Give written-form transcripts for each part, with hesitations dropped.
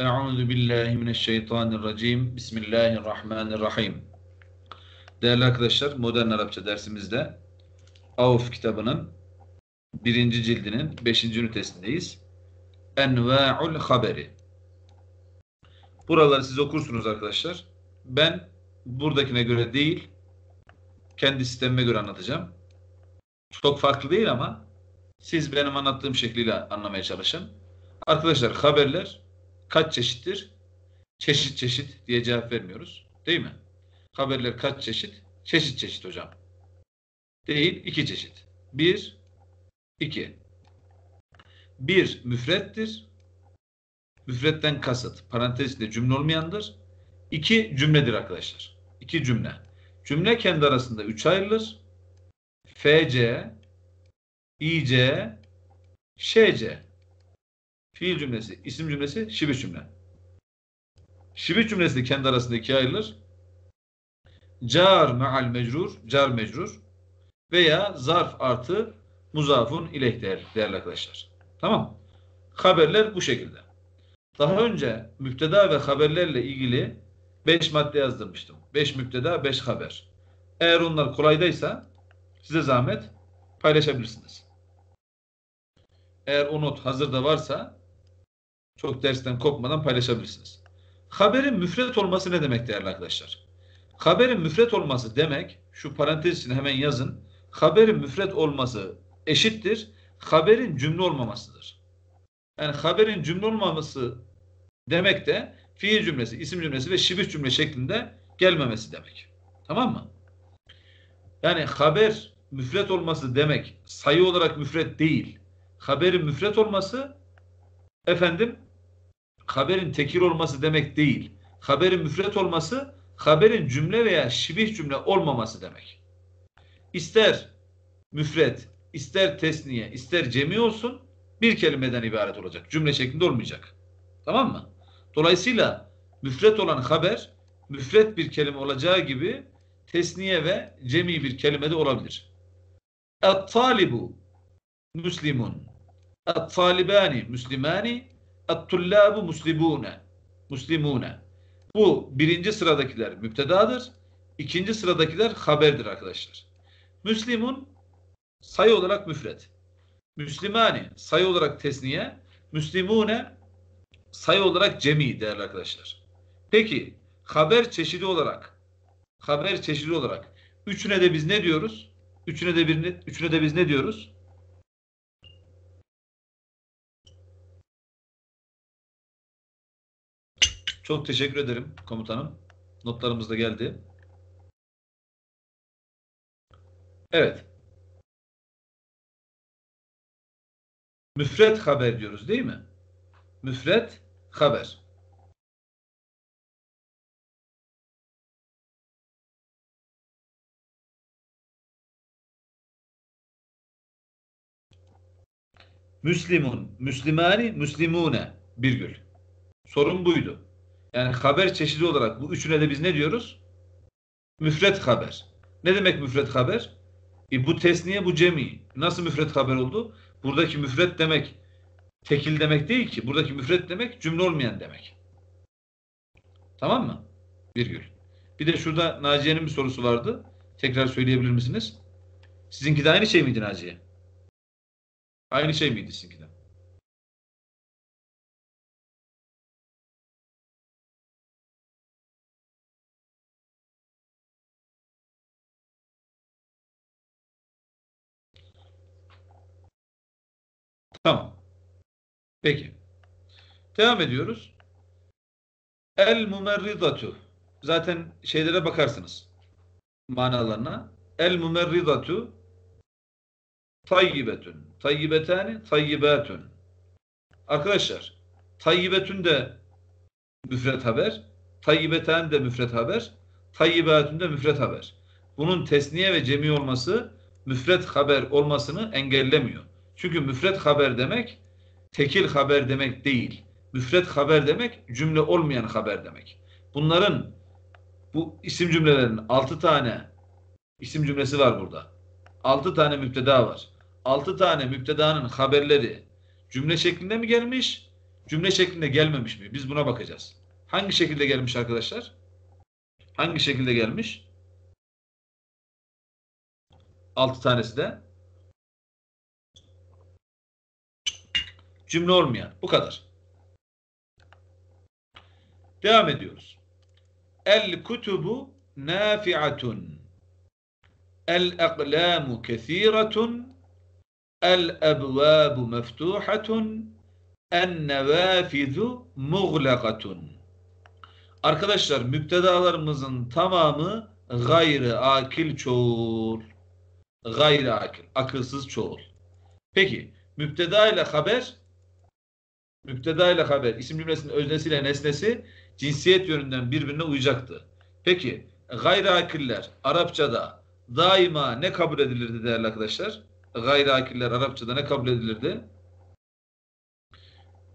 Euzu billahi mineşşeytanirracim. Bismillahirrahmanirrahim. Değerli arkadaşlar, Modern Arapça dersimizde Avf kitabının 1. cildinin 5. ünitésindeyiz. Enva'ul haberi. Buraları siz okursunuz arkadaşlar. Ben buradakine göre değil, kendi sistemime göre anlatacağım. Çok farklı değil ama siz benim anlattığım şekliyle anlamaya çalışın. Arkadaşlar, haberler kaç çeşittir? Çeşit çeşit diye cevap vermiyoruz. Değil mi? Haberler kaç çeşit? Çeşit çeşit hocam. Değil, iki çeşit. Bir, iki. Bir, müfrettir. Müfretten kasıt, parantez içinde cümle olmayandır. İki, cümledir arkadaşlar. İki cümle. Cümle kendi arasında üç ayrılır. Fc, ic, şc. Fiil cümlesi, isim cümlesi, şibih cümle. Şibih cümlesi de kendi arasında ikiye ayrılır. Car mecrur, car mecrur veya zarf artı muzafun ileyh değerli arkadaşlar. Tamam. Haberler bu şekilde. Daha önce müpteda ve haberlerle ilgili 5 madde yazdırmıştım. 5 müpteda, 5 haber. Eğer onlar kolaydaysa size zahmet paylaşabilirsiniz. Eğer o not hazırda varsa çok dersten kopmadan paylaşabilirsiniz. Haberin müfret olması ne demek değerli arkadaşlar? Haberin müfret olması demek, şu parantez içine hemen yazın. Haberin müfret olması eşittir haberin cümle olmamasıdır. Yani haberin cümle olmaması demek de fiil cümlesi, isim cümlesi ve şibih cümle şeklinde gelmemesi demek. Tamam mı? Yani haber müfret olması demek sayı olarak müfret değil. Haberin müfret olması haberin tekil olması demek değil. Haberin müfret olması haberin cümle veya şibih cümle olmaması demek. İster müfret, ister tesniye, ister cemi olsun, bir kelimeden ibaret olacak. Cümle şeklinde olmayacak. Tamam mı? Dolayısıyla müfret olan haber müfret bir kelime olacağı gibi tesniye ve cemi bir kelime de olabilir. Et-talibu muslimun. Et-talibani muslimani. Et-tullabu muslimune. Muslimune. Bu birinci sıradakiler müptedadır. İkinci sıradakiler haberdir arkadaşlar. Müslimun sayı olarak müfret. Müslimani sayı olarak tesniye. Müslimune sayı olarak cemi değerli arkadaşlar. Peki haber çeşidi olarak üçüne de biz ne diyoruz? Üçüne de biz ne diyoruz? Çok teşekkür ederim komutanım. Notlarımız da geldi. Evet. Müfret haber diyoruz değil mi? Müfret haber. Müslimun, müslimani, müslimune. Virgül. Sorun buydu. Yani haber çeşidi olarak bu üçüne de biz ne diyoruz? Müfret haber. Ne demek müfret haber? Bu tesniye, bu cemi. Nasıl müfret haber oldu? Buradaki müfret demek tekil demek değil ki. Buradaki müfret demek cümle olmayan demek. Tamam mı? Virgül. Bir de şurada Naciye'nin bir sorusu vardı. Tekrar söyleyebilir misiniz? Sizinki de aynı şey miydi Naciye? Aynı şey miydi sizinki de? Tamam. Peki. Devam ediyoruz. El-Mumerridatu. Zaten şeylere bakarsınız. Manalarına. El-Mumerridatu tayyibetun. Tayyibetani tayyibetun. Arkadaşlar, tayyibetun de müfret haber. Tayyibetani de müfret haber. Tayyibetun de müfret haber. Bunun tesniye ve cemi olması müfret haber olmasını engellemiyor. Çünkü müfret haber demek tekil haber demek değil. Müfret haber demek cümle olmayan haber demek. Bunların bu isim cümlelerinin 6 tane isim cümlesi var burada. 6 tane müpteda var. 6 tane müptedanın haberleri cümle şeklinde mi gelmiş? Cümle şeklinde gelmemiş mi? Biz buna bakacağız. Hangi şekilde gelmiş arkadaşlar? Hangi şekilde gelmiş? 6 tanesi de cümle olmayan. Bu kadar. Devam ediyoruz. El-kutubu nafi'atun. El-eklamu kethiratun. El-ebvabu meftuhatun. En-nevafizu muğlaqatun. Arkadaşlar müptedalarımızın tamamı gayr akil çoğul. Gayr akil, akılsız çoğul. Peki müpteda ile haber, müpteda ile haber isim cümlesinin öznesiyle nesnesi cinsiyet yönünden birbirine uyacaktı. Peki gayr akiller Arapçada daima ne kabul edilirdi değerli arkadaşlar? Gayr akiller Arapçada ne kabul edilirdi?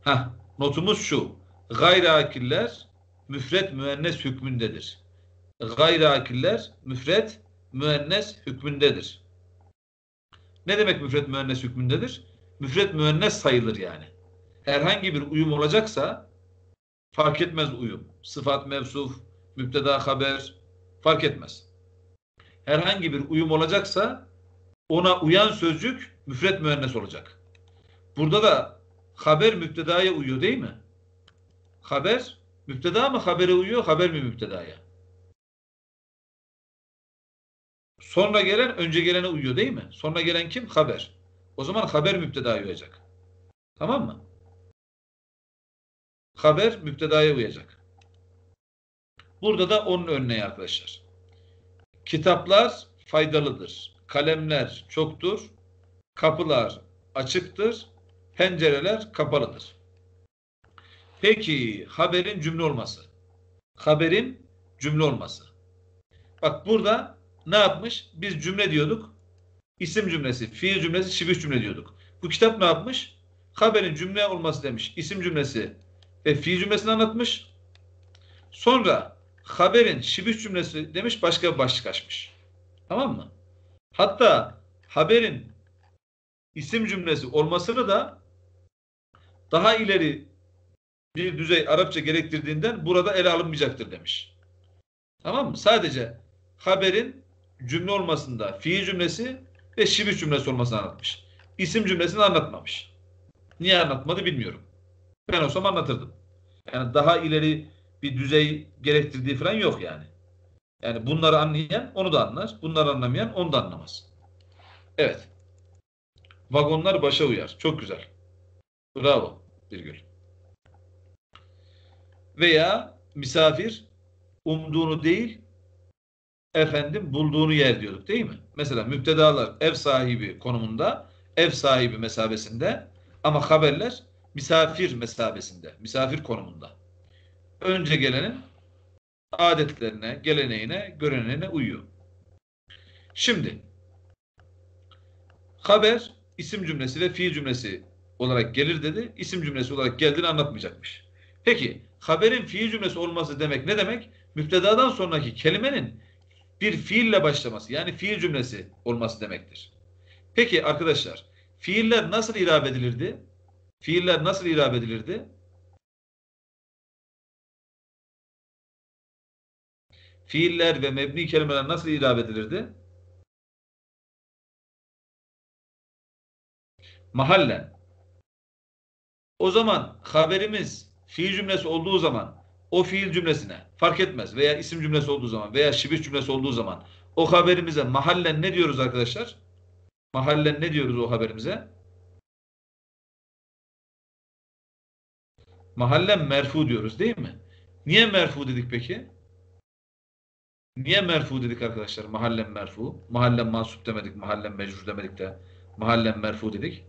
Heh, notumuz şu. Gayr akiller müfret mühennes hükmündedir. Gayr akiller müfret mühennes hükmündedir. Ne demek müfret mühennes hükmündedir? Müfret mühennes sayılır yani. Herhangi bir uyum olacaksa fark etmez uyum. Sıfat, mevsuf, müpteda, haber fark etmez. Herhangi bir uyum olacaksa ona uyan sözcük müfret mühennes olacak. Burada da haber müptedaya uyuyor değil mi? Haber müpteda mı habere uyuyor, haber mi müptedaya? Sonra gelen önce gelene uyuyor değil mi? Sonra gelen kim? Haber. O zaman haber müptedaya uyacak. Tamam mı? Haber müptedaya uyacak. Burada da onun örneği arkadaşlar. Kitaplar faydalıdır. Kalemler çoktur. Kapılar açıktır. Pencereler kapalıdır. Peki haberin cümle olması. Haberin cümle olması. Bak burada ne yapmış? Biz cümle diyorduk. İsim cümlesi, fiil cümlesi, şibih cümle diyorduk. Bu kitap ne yapmış? Haberin cümle olması demiş. İsim cümlesi ve fiil cümlesini anlatmış. Sonra haberin şibih cümlesi demiş, başka bir başlık açmış. Tamam mı? Hatta haberin isim cümlesi olmasını da daha ileri bir düzey Arapça gerektirdiğinden burada ele alınmayacaktır demiş. Tamam mı? Sadece haberin cümle olmasında fiil cümlesi ve şibih cümlesi olmasını anlatmış. İsim cümlesini anlatmamış. Niye anlatmadı bilmiyorum. Ben olsam anlatırdım. Yani daha ileri bir düzey gerektirdiği falan yok yani. Yani bunları anlayan onu da anlar. Bunları anlamayan onu da anlamaz. Evet. Vagonlar başa uyar. Çok güzel. Bravo. Virgül. Veya misafir umduğunu değil efendim bulduğunu yer diyorduk değil mi? Mesela müptedalar ev sahibi konumunda, ev sahibi mesabesinde ama haberler misafir mesabesinde, misafir konumunda. Önce gelenin adetlerine, geleneğine, göreneğine uyuyor. Şimdi haber isim cümlesi ve fiil cümlesi olarak gelir dedi. İsim cümlesi olarak geldiğini anlatmayacakmış. Peki haberin fiil cümlesi olması demek ne demek? Müptedadan sonraki kelimenin bir fiille başlaması yani fiil cümlesi olması demektir. Peki arkadaşlar fiiller nasıl irab edilirdi? Fiiller nasıl irab edilirdi? Fiiller ve mebni kelimeler nasıl irab edilirdi? Mahallen. O zaman haberimiz fiil cümlesi olduğu zaman o fiil cümlesine fark etmez veya isim cümlesi olduğu zaman veya şibih cümlesi olduğu zaman o haberimize mahallen ne diyoruz arkadaşlar? Mahallen ne diyoruz o haberimize? Mahallen merfu diyoruz değil mi? Niye merfu dedik peki? Niye merfu dedik arkadaşlar? Mahallen merfu. Mahallen mansup demedik, mahallen mecrur demedik de mahallen merfu dedik.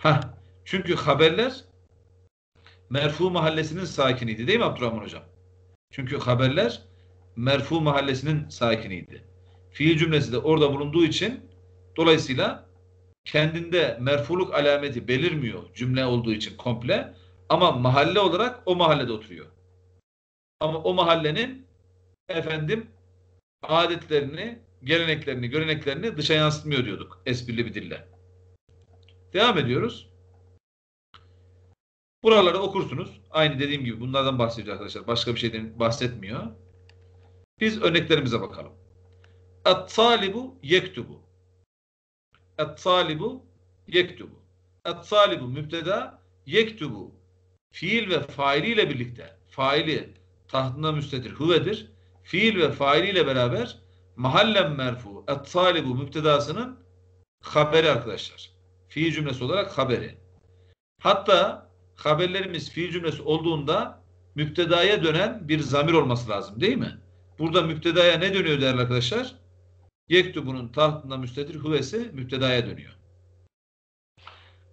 Ha, çünkü haberler merfu mahallesinin sakiniydi değil mi Abdurrahman hocam? Çünkü haberler merfu mahallesinin sakiniydi. Fiil cümlesi de orada bulunduğu için dolayısıyla kendinde merfuluk alameti belirmiyor cümle olduğu için komple ama mahalle olarak o mahallede oturuyor. Ama o mahallenin efendim adetlerini, geleneklerini, göreneklerini dışa yansıtmıyor diyorduk esprili bir dille. Devam ediyoruz. Buraları okursunuz. Aynı dediğim gibi bunlardan bahsediyor arkadaşlar. Başka bir şeyden bahsetmiyor. Biz örneklerimize bakalım. Et-talibu yektubu. Et-talibu yektubu. Et-talibu müpteda, yektubu fiil ve failiyle birlikte, faili tahtına müstetir huvedir. Fiil ve failiyle beraber mahallen merfu et-talibu müptedasının haberi arkadaşlar. Fiil cümlesi olarak haberi. Hatta haberlerimiz fiil cümlesi olduğunda müptedaya dönen bir zamir olması lazım değil mi? Burada müptedaya ne dönüyor değerli arkadaşlar? Yektubu'nun tahtında müstetir huvesi müptedaya dönüyor.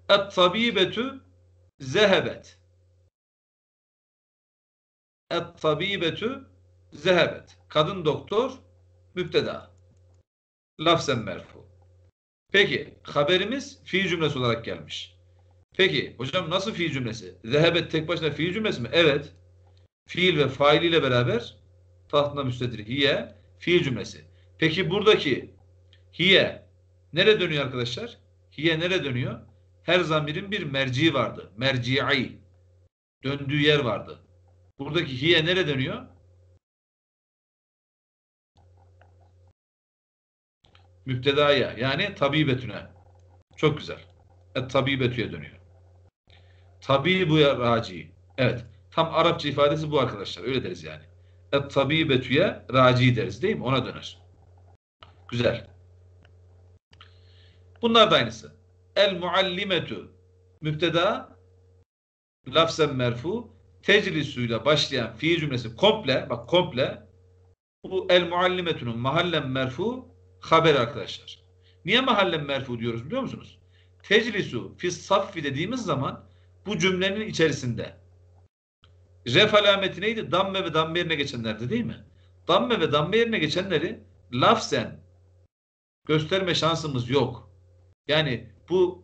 Et-tabibetü zehebet. Et-tabibetü zehebet. Kadın doktor müpteda. Lafzen merfu. Peki haberimiz fiil cümlesi olarak gelmiş. Peki hocam nasıl fiil cümlesi? Zehebet tek başına fiil cümlesi mi? Evet. Fiil ve failiyle beraber tahtına müstetir hiye fiil cümlesi. Peki buradaki hiye nereye dönüyor arkadaşlar? Hiye nereye dönüyor? Her zamirin bir merciği vardı. Merci'i. Döndüğü yer vardı. Buradaki hiye nereye dönüyor? Müptedaya, yani tabibetüne. Çok güzel. Tabibetü'ye dönüyor. Tabibu'ya raci. Evet. Tam Arapça ifadesi bu arkadaşlar. Öyle deriz yani. Tabibetü'ye raci deriz değil mi? Ona döner. Güzel. Bunlar da aynısı. El-Muallimetu müpteda lafzen merfu teclisuyla başlayan fiil cümlesi komple, bak komple bu El-Muallimetu'nun mahallen merfu haber arkadaşlar. Niye mahallen merfu diyoruz biliyor musunuz? Teclisu fis saffi dediğimiz zaman bu cümlenin içerisinde ref alameti neydi? Damme ve damme yerine geçenlerdi değil mi? Damme ve damme yerine geçenleri lafzen gösterme şansımız yok. Yani bu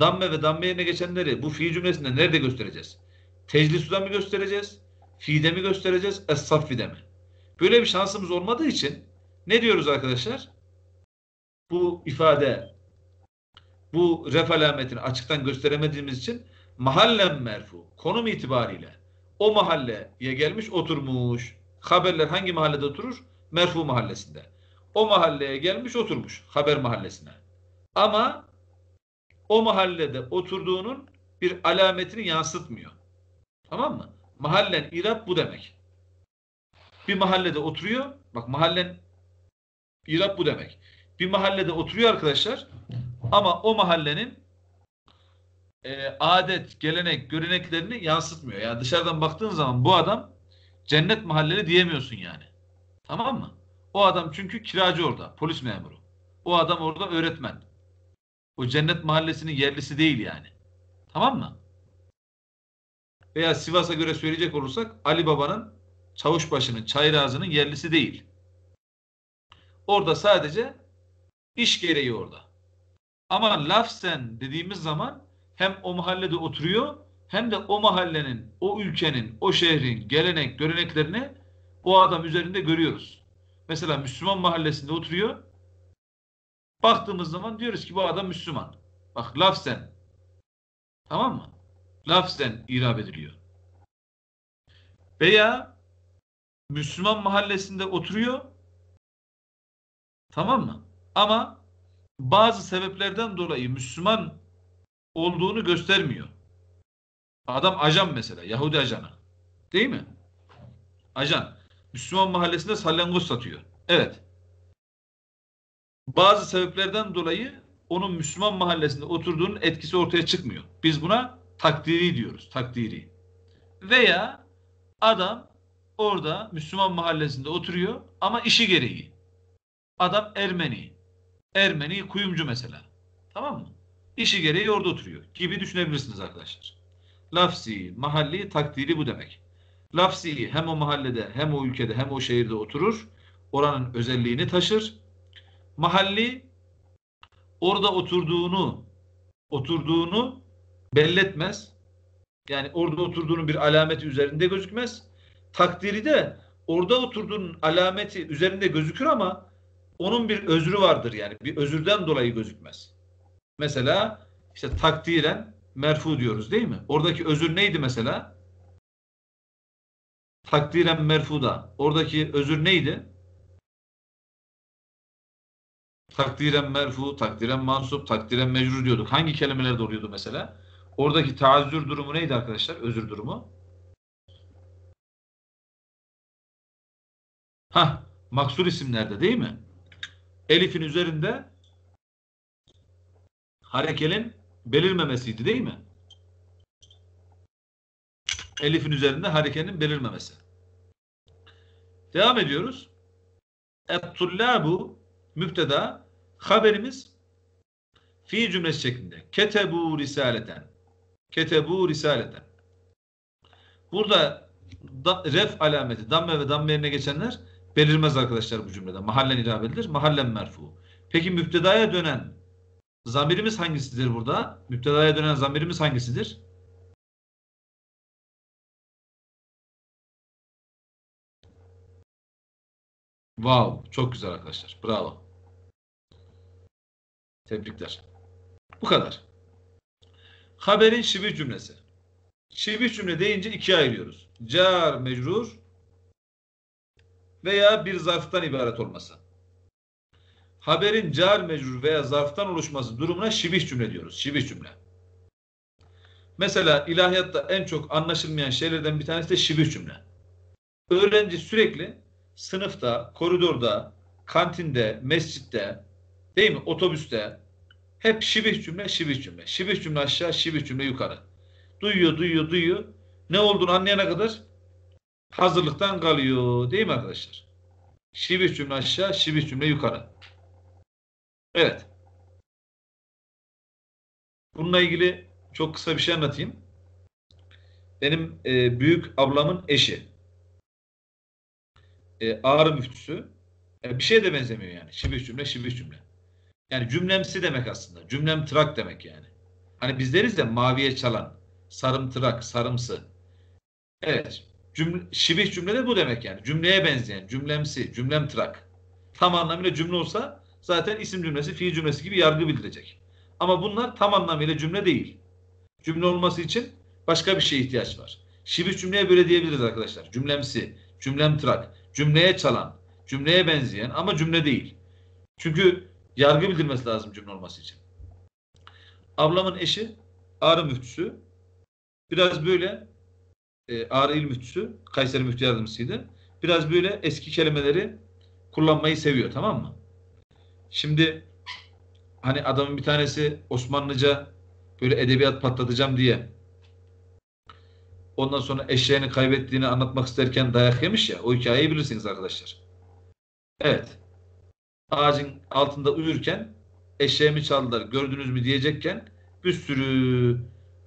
damme ve damme yerine geçenleri bu fiil cümlesinde nerede göstereceğiz? Teclisuda mı göstereceğiz? Fi'de mi göstereceğiz? Es-saffi'de mi? Böyle bir şansımız olmadığı için ne diyoruz arkadaşlar? Bu ifade, bu ref alametini açıktan gösteremediğimiz için mahallen merfu, konum itibariyle o mahalleye gelmiş oturmuş. Haberler hangi mahallede oturur? Merfu mahallesinde. O mahalleye gelmiş oturmuş. Haber mahallesine. Ama o mahallede oturduğunun bir alametini yansıtmıyor. Tamam mı? Mahallen İrap bu demek. Bir mahallede oturuyor. Bak mahallen İrap bu demek. Bir mahallede oturuyor arkadaşlar ama o mahallenin adet, gelenek, göreneklerini yansıtmıyor. Yani dışarıdan baktığın zaman bu adam cennet mahalleli diyemiyorsun yani. Tamam mı? O adam çünkü kiracı orada, polis memuru. O adam orada öğretmen. O cennet mahallesinin yerlisi değil yani. Tamam mı? Veya Sivas'a göre söyleyecek olursak Ali Baba'nın, Çavuşbaşı'nın, Çayrazı'nın yerlisi değil. Orada sadece iş gereği orada. Ama lafzen dediğimiz zaman hem o mahallede oturuyor hem de o mahallenin, o ülkenin, o şehrin gelenek, göreneklerini o adam üzerinde görüyoruz. Mesela Müslüman mahallesinde oturuyor. Baktığımız zaman diyoruz ki bu adam Müslüman. Bak lafzen. Tamam mı? Lafzen irab ediliyor. Veya Müslüman mahallesinde oturuyor. Tamam mı? Ama bazı sebeplerden dolayı Müslüman olduğunu göstermiyor. Adam ajan mesela. Yahudi ajanı. Değil mi? Ajan. Müslüman mahallesinde salyangoz satıyor. Evet. Bazı sebeplerden dolayı onun Müslüman mahallesinde oturduğunun etkisi ortaya çıkmıyor. Biz buna takdiri diyoruz. Takdiri. Veya adam orada Müslüman mahallesinde oturuyor ama işi gereği. Adam Ermeni. Ermeni kuyumcu mesela. Tamam mı? İşi gereği orada oturuyor gibi düşünebilirsiniz arkadaşlar. Lafzi, mahalli, takdiri bu demek. Lafzi hem o mahallede hem o ülkede hem o şehirde oturur. Oranın özelliğini taşır. Mahalli orada oturduğunu belletmez. Yani orada oturduğunun bir alameti üzerinde gözükmez. Takdiri de orada oturduğunun alameti üzerinde gözükür ama onun bir özrü vardır yani. Bir özürden dolayı gözükmez. Mesela işte takdiren merfu diyoruz değil mi? Oradaki özür neydi mesela? Takdiren merfuda. Oradaki özür neydi? Takdiren merfu, takdiren mansup, takdiren mecrur diyorduk. Hangi kelimeler doğruydu mesela? Oradaki taazzür durumu neydi arkadaşlar? Özür durumu. Ha, maksur isimlerde değil mi? Elif'in üzerinde harekenin belirmemesiydi değil mi? Elif'in üzerinde harekenin belirmemesi. Devam ediyoruz. Et-tullabu müpteda, haberimiz fiil cümlesi şeklinde. Ketebu risaleten. Ketebu risaleten. Burada ref alameti, damme ve damme yerine geçenler belirmez arkadaşlar bu cümlede. Mahallen İrap edilir. Mahallen merfu. Peki müptedaya dönen zamirimiz hangisidir burada? Müptedaya dönen zamirimiz hangisidir? Wow, çok güzel arkadaşlar. Bravo. Tebrikler. Bu kadar. Haberin şibih cümlesi. Şibih cümle deyince ikiye ayırıyoruz. Car mecrur veya bir zarftan ibaret olması. Haberin car mecrur veya zarftan oluşması durumuna şibih cümle diyoruz. Şibih cümle. Mesela ilahiyatta en çok anlaşılmayan şeylerden bir tanesi de şibih cümle. Öğrenci sürekli sınıfta, koridorda, kantinde, mescitte, değil mi? Otobüste hep şibih cümle, şibih cümle. Şibih cümle aşağı, şibih cümle yukarı. Duyuyor. Ne olduğunu anlayana kadar hazırlıktan kalıyor. Değil mi arkadaşlar? Şibih cümle aşağı, şibih cümle yukarı. Evet. Bununla ilgili çok kısa bir şey anlatayım. Benim büyük ablamın eşi. Ağrı müftüsü. Bir şeye de benzemiyor yani. Şibih cümle, şibih cümle. Yani cümlemsi demek aslında. Cümlemtırak demek yani. Hani biz deriz de maviye çalan, sarımtırak, sarımsı. Evet. Şibih cümle de bu demek yani. Cümleye benzeyen, cümlemsi, cümlemtırak. Tam anlamıyla cümle olsa zaten isim cümlesi, fiil cümlesi gibi yargı bildirecek. Ama bunlar tam anlamıyla cümle değil. Cümle olması için başka bir şeye ihtiyaç var. Şibih cümleye böyle diyebiliriz arkadaşlar. Cümlemsi, cümlemtırak. Cümleye çalan, cümleye benzeyen ama cümle değil. Çünkü yargı bildirmesi lazım cümle olması için. Ablamın eşi Ağrı müftüsü. Biraz böyle Ağrı il müftüsü, Kayseri müftü yardımcısıydı. Biraz böyle eski kelimeleri kullanmayı seviyor, tamam mı? Şimdi hani adamın bir tanesi Osmanlıca böyle edebiyat patlatacağım diye ondan sonra eşeğini kaybettiğini anlatmak isterken dayak yemiş ya. O hikayeyi bilirsiniz arkadaşlar. Evet. Ağacın altında uyurken eşeğimi çaldılar gördünüz mü diyecekken bir sürü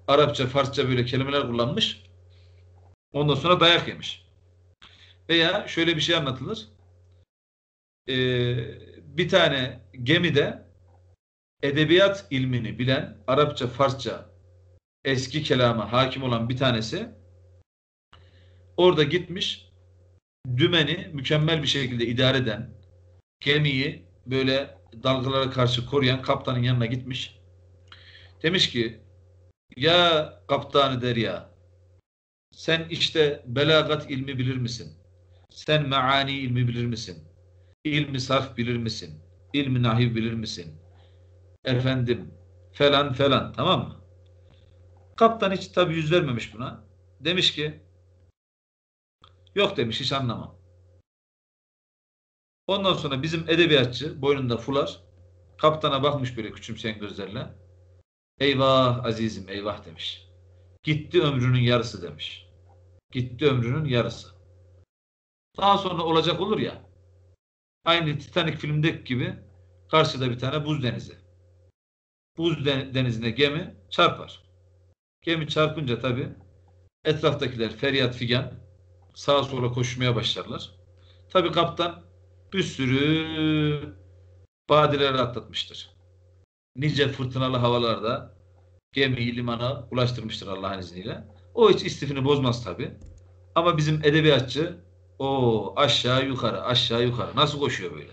Arapça, Farsça böyle kelimeler kullanmış. Ondan sonra dayak yemiş. Veya şöyle bir şey anlatılır. Bir tane gemide edebiyat ilmini bilen Arapça, Farsça eski kelama hakim olan bir tanesi orada gitmiş dümeni mükemmel bir şekilde idare eden gemiyi böyle dalgalara karşı koruyan kaptanın yanına gitmiş. Demiş ki ya kaptanı derya sen işte belagat ilmi bilir misin? Sen meani ilmi bilir misin? İlmi sarf bilir misin? İlmi nahiv bilir misin? Efendim falan falan, tamam mı? Kaptan hiç tabi yüz vermemiş buna. Demiş ki yok demiş, hiç anlamam. Ondan sonra bizim edebiyatçı boynunda fular kaptana bakmış böyle küçümseyen gözlerle. Eyvah azizim eyvah demiş. Gitti ömrünün yarısı demiş. Gitti ömrünün yarısı. Daha sonra olacak olur ya. Aynı Titanic filmdeki gibi karşıda bir tane buz denizi. Buz denizine gemi çarpar. Gemi çarpınca tabii etraftakiler feryat figan sağa sola koşmaya başlarlar. Tabii kaptan bir sürü badireleri atlatmıştır. Nice fırtınalı havalarda gemiyi limana ulaştırmıştır Allah'ın izniyle. O hiç istifini bozmaz tabii. Ama bizim edebiyatçı o aşağı yukarı aşağı yukarı nasıl koşuyor böyle.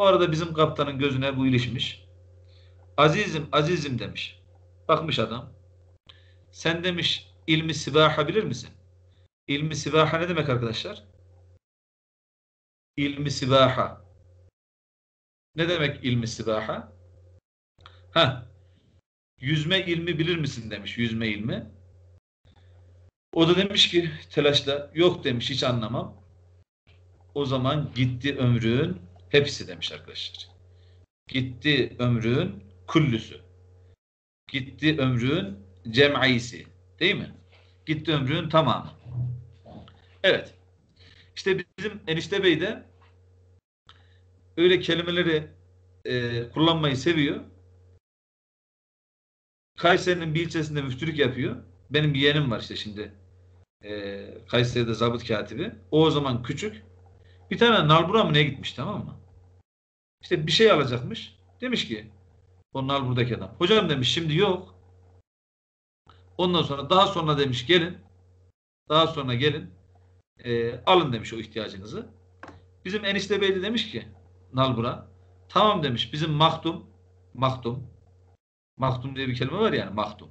Bu arada bizim kaptanın gözüne bu ilişmiş. Azizim, azizim demiş. Bakmış adam. Sen demiş ilmi sibaha bilir misin? İlmi sibaha ne demek arkadaşlar? İlmi sibaha. Ne demek ilmi sibaha? Ha, yüzme ilmi bilir misin demiş, yüzme ilmi. O da demiş ki telaşla, yok demiş, hiç anlamam. O zaman gitti ömrün hepsi demiş arkadaşlar. Gitti ömrün küllüsü. Gitti ömrün cem'isi, değil mi? Gitti ömrün tamamı. Evet. İşte bizim Enişte Bey de öyle kelimeleri kullanmayı seviyor. Kayseri'nin bir ilçesinde müftülük yapıyor. Benim bir yeğenim var işte şimdi. Kayseri'de zabıt katibi. O zaman küçük. Bir tane nalbura mı ne gitmiş, tamam mı? İşte bir şey alacakmış. Demiş ki o nalburdaki adam. Hocam demiş şimdi yok. Ondan sonra daha sonra demiş gelin. Daha sonra gelin. Alın demiş o ihtiyacınızı. Bizim Enişte Bey de demiş ki nalbura. Tamam demiş bizim Mahtum. Mahtum. Mahtum diye bir kelime var yani, mahtum.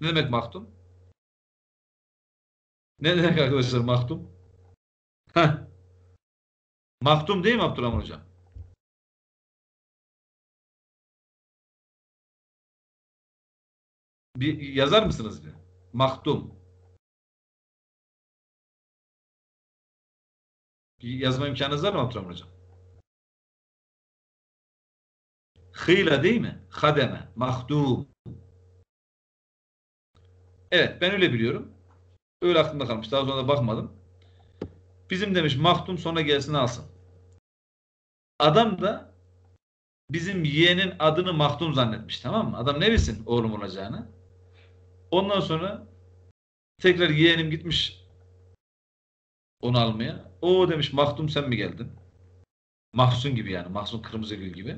Ne demek mahtum? Ne demek arkadaşlar mahtum? Heh. Mahtum değil mi Abdurrahman Hocam? Bir yazar mısınız bir? Mahtum. Yazma imkanınız var mı Abdurrahman Hocam? Hıyla değil mi? Hademe. Mahtum. Evet, ben öyle biliyorum. Öyle aklımda kalmış. Daha sonra da bakmadım. Bizim demiş mahtum sonra gelsin alsın. Adam da bizim yeğenin adını mahtum zannetmiş, tamam mı? Adam ne bilsin oğlum olacağını. Ondan sonra tekrar yeğenim gitmiş onu almaya. O demiş mahtum sen mi geldin? Mahsun gibi yani. Mahsun kırmızı gül gibi.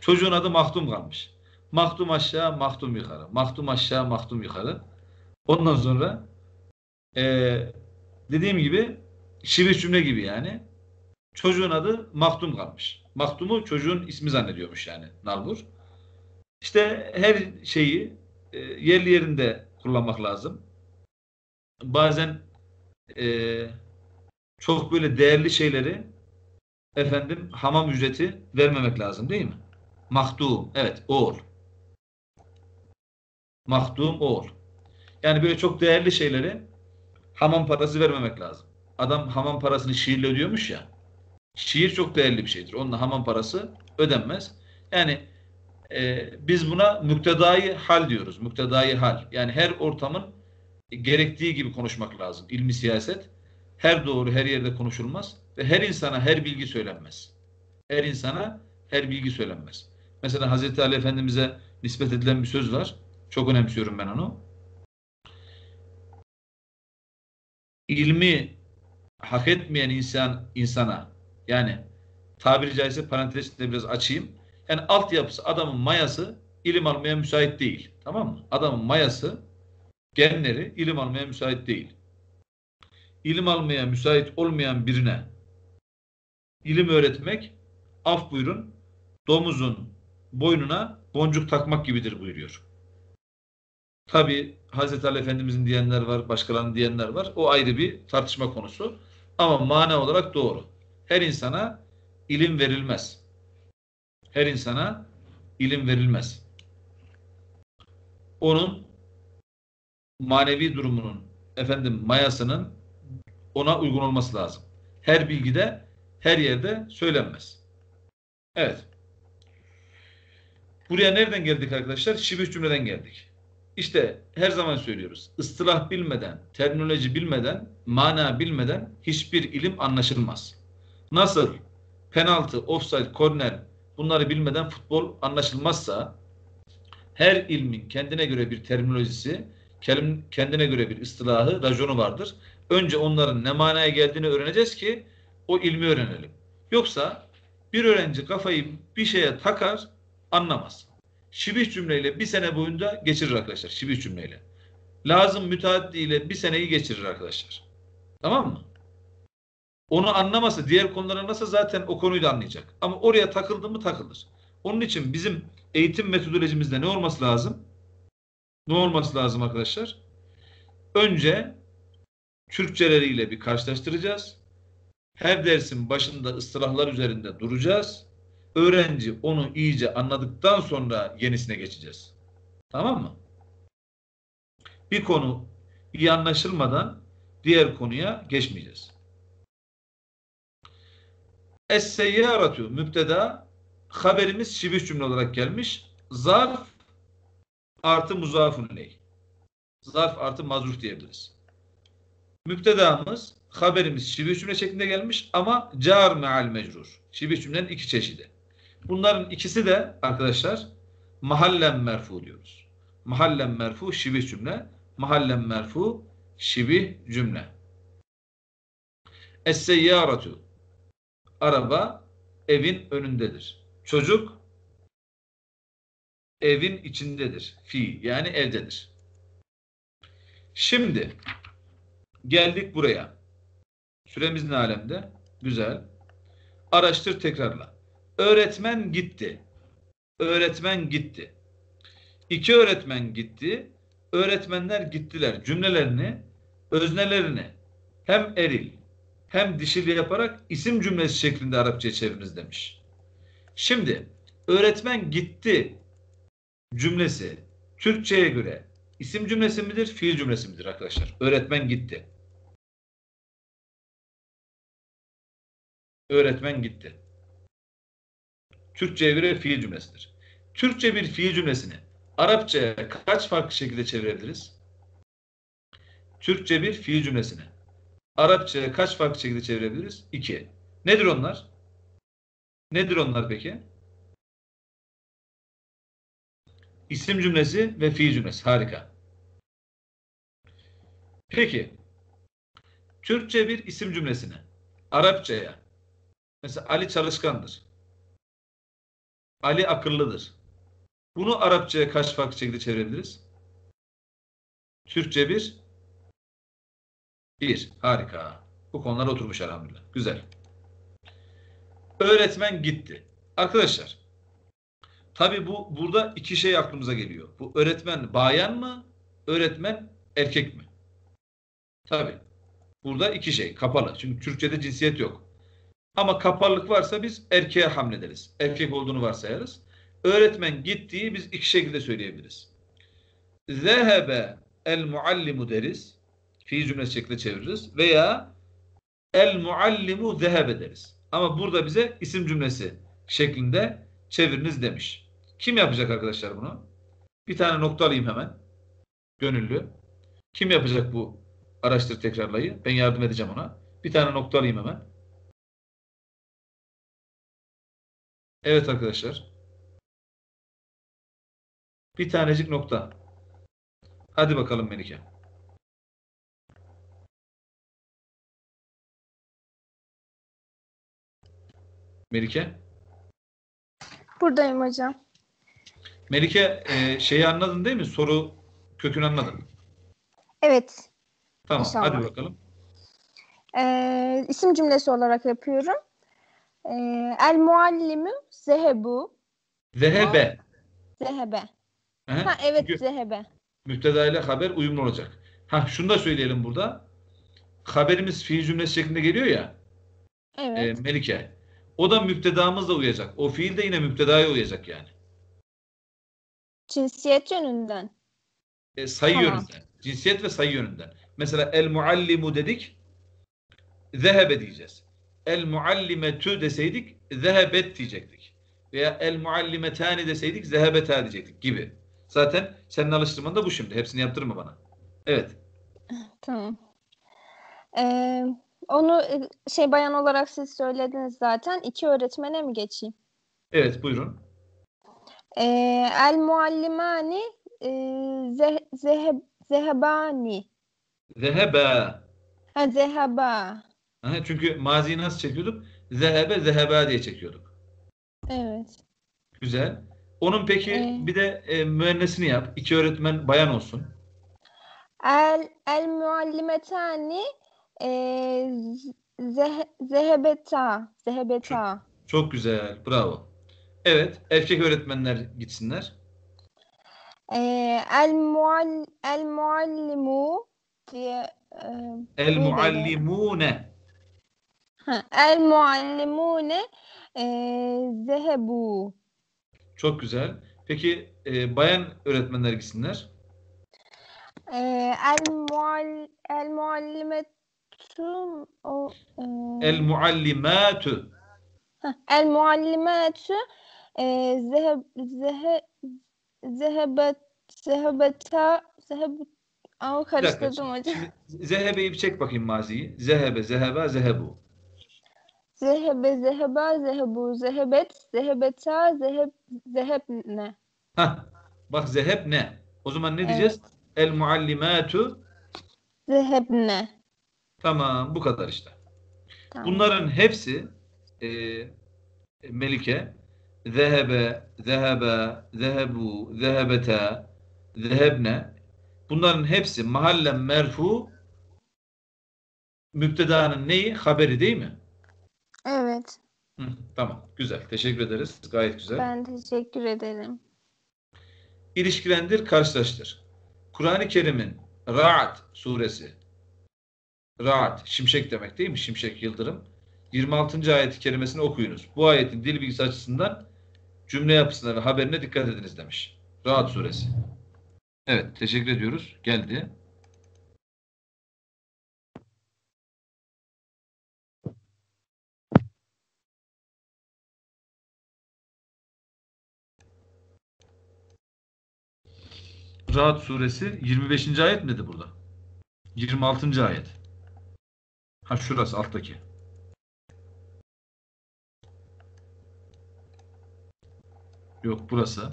Çocuğun adı Mahtum kalmış. Mahtum aşağı, Mahtum yukarı. Mahtum aşağı, Mahtum yukarı. Ondan sonra dediğim gibi şibih cümle gibi yani. Çocuğun adı Mahtum kalmış. Mahtum'u çocuğun ismi zannediyormuş yani nalbur. İşte her şeyi yerli yerinde kullanmak lazım. Bazen çok böyle değerli şeyleri efendim hamam ücreti vermemek lazım değil mi? Mahtum, evet, oğul. Mahtum, oğul. Yani böyle çok değerli şeyleri hamam parası vermemek lazım. Adam hamam parasını şiirle ödüyormuş ya. Şiir çok değerli bir şeydir. Onunla hamam parası ödenmez. Yani biz buna muktedayı hal diyoruz. Muktedayı hal. Yani her ortamın gerektiği gibi konuşmak lazım. İlmi siyaset her doğru her yerde konuşulmaz ve her insana her bilgi söylenmez. Her insana her bilgi söylenmez. Mesela Hazreti Ali Efendimiz'e nispet edilen bir söz var. Çok önemsiyorum ben onu. İlmi hak etmeyen insana yani tabiri caizse parantezinde biraz açayım. Yani altyapısı adamın mayası ilim almaya müsait değil. Tamam mı? Adamın mayası genleri ilim almaya müsait değil. İlim almaya müsait olmayan birine ilim öğretmek af buyurun domuzun boynuna boncuk takmak gibidir buyuruyor. Tabi Hazreti Ali Efendimizin diyenler var, başkalarının diyenler var. O ayrı bir tartışma konusu. Ama mana olarak doğru. Her insana ilim verilmez. Her insana ilim verilmez. Onun manevi durumunun, efendim mayasının ona uygun olması lazım. Her bilgide, her yerde söylenmez. Evet. Buraya nereden geldik arkadaşlar? Şibih cümleden geldik. İşte her zaman söylüyoruz. Istılah bilmeden, terminoloji bilmeden, mana bilmeden hiçbir ilim anlaşılmaz. Nasıl penaltı, ofsayt, korner bunları bilmeden futbol anlaşılmazsa her ilmin kendine göre bir terminolojisi, kendine göre bir ıstılahı, raconu vardır. Önce onların ne manaya geldiğini öğreneceğiz ki o ilmi öğrenelim. Yoksa bir öğrenci kafayı bir şeye takar, anlamaz. Şibih cümleyle bir sene boyunca geçirir arkadaşlar. Şibih cümleyle. Lazım müteaddi ile bir seneyi geçirir arkadaşlar. Tamam mı? Onu anlaması diğer konuları anlasa zaten o konuyu da anlayacak. Ama oraya takıldı mı takılır. Onun için bizim eğitim metodolojimizde ne olması lazım? Ne olması lazım arkadaşlar? Önce Türkçeleriyle bir karşılaştıracağız. Her dersin başında ıstılahlar üzerinde duracağız. Öğrenci onu iyice anladıktan sonra yenisine geçeceğiz. Tamam mı? Bir konu iyi anlaşılmadan diğer konuya geçmeyeceğiz. Esseyyaratu müpteda haberimiz şibih cümle olarak gelmiş. Zarf artı muzafun leyh. Zarf artı mazruf diyebiliriz. Müptedamız, haberimiz şibih cümle şeklinde gelmiş ama car mecrur. Şibih cümlenin iki çeşidi. Bunların ikisi de arkadaşlar mahallen merfu diyoruz. Mahallen merfu şibih cümle, mahallen merfu şibih cümle. Es-seyyaratu araba evin önündedir. Çocuk evin içindedir. Fi yani evdedir. Şimdi geldik buraya. Süremiz ne alemde? Güzel. Araştır tekrarla. Öğretmen gitti. Öğretmen gitti. İki öğretmen gitti. Öğretmenler gittiler. Cümlelerini, öznelerini hem eril hem dişil yaparak isim cümlesi şeklinde Arapçaya çeviriniz demiş. Şimdi öğretmen gitti cümlesi Türkçe'ye göre isim cümlesi midir, fiil cümlesi midir arkadaşlar? Öğretmen gitti. Öğretmen gitti. Türkçe'ye göre fiil cümlesidir. Türkçe bir fiil cümlesini Arapça'ya kaç farklı şekilde çevirebiliriz? Türkçe bir fiil cümlesini Arapça'ya kaç farklı şekilde çevirebiliriz? 2. Nedir onlar? Nedir onlar peki? İsim cümlesi ve fiil cümlesi. Harika. Peki. Türkçe bir isim cümlesini Arapça'ya, mesela Ali çalışkandır. Ali akıllıdır. Bunu Arapça'ya kaç farklı şekilde çevirebiliriz? Türkçe bir. Bir. Harika. Bu konular oturmuş elhamdülillah. Güzel. Öğretmen gitti. Arkadaşlar. Tabii burada iki şey aklımıza geliyor. Bu öğretmen bayan mı? Öğretmen erkek mi? Tabii. Burada iki şey kapalı. Çünkü Türkçe'de cinsiyet yok. Ama kapalılık varsa biz erkeğe hamlederiz. Erkek olduğunu varsayarız. Öğretmen gittiği biz iki şekilde söyleyebiliriz. Zehebe el-muallimu deriz. Fiil cümlesi şeklinde çeviririz. Veya el-muallimu zehebe deriz. Ama burada bize isim cümlesi şeklinde çeviriniz demiş. Kim yapacak arkadaşlar bunu? Bir tane nokta alayım hemen. Gönüllü. Kim yapacak bu araştır tekrarlayı? Ben yardım edeceğim ona. Bir tane nokta alayım hemen. Evet arkadaşlar. Bir tanecik nokta. Hadi bakalım Melike. Melike? Buradayım hocam. Melike şeyi anladın değil mi? Soru kökünü anladın. Evet. Tamam İnşallah. Hadi bakalım. İsim cümlesi olarak yapıyorum. El muallimu zehebu. Zehebe. Zehebe. Ha, evet çünkü zehebe. Müpteda ile haber uyumlu olacak. Ha, şunu da söyleyelim burada. Haberimiz fiil cümlesi şeklinde geliyor ya. Evet. Melike. O da müptedamızla uyacak. O fiil de yine müptedaya uyacak yani. Cinsiyet yönünden. Sayı tamam. Yönünden. Cinsiyet ve sayı yönünden. Mesela el muallimu dedik. Zehebe diyeceğiz. El muallimetü deseydik zehebet diyecektik. Veya el muallimetani deseydik zehebeta diyecektik gibi. Zaten senin alıştırman da bu şimdi. Hepsini yaptırma bana. Evet. Tamam. Onu bayan olarak siz söylediniz zaten. İki öğretmene mi geçeyim? Evet buyurun. El muallimani zehebani. Zeheba. Ha zeheba. Ha, çünkü maziyi nasıl çekiyorduk? Zehebe zeheba diye çekiyorduk. Evet. Güzel. Onun peki bir de müennesini yap. İki öğretmen bayan olsun. El muallimetani Zehebeta. Çok güzel, bravo. Evet, erkek öğretmenler gitsinler. El-muallimu diye... El-muallimune. El-muallimune zehebu. Çok güzel. Peki bayan öğretmenler gitsinler. El-muallimetu. El-muallimatu. El-muallimatu zehebet ama karıştırdım hocam. Zehebe'yi bir çek bakayım maziyi. Zehebe, zehebu. Zehebe, zehebu. Zehebet, zehebeta, zehebne. Hah. Bak zehebne. O zaman ne diyeceğiz? El muallimatu zehebne. Tamam, bu kadar işte. Tamam. Bunların hepsi Melike zehebe, zehebu, zehebeta, zehebne. Bunların hepsi mahallen merfu müptedanın neyi? Haberi değil mi? Evet. Hı, tamam. Güzel. Teşekkür ederiz. Gayet güzel. Ben teşekkür ederim. İlişkilendir, karşılaştır. Kur'an-ı Kerim'in Ra'd suresi. Ra'd şimşek demek değil mi? Şimşek, yıldırım. 26. ayet-i kerimesini okuyunuz. Bu ayetin dil bilgisi açısından cümle yapısına ve haberine dikkat ediniz demiş. Ra'd suresi. Evet, teşekkür ediyoruz. Geldi. Ra'd suresi 25. ayet miydi burada? 26. ayet. Ha, şurası alttaki. Yok, burası.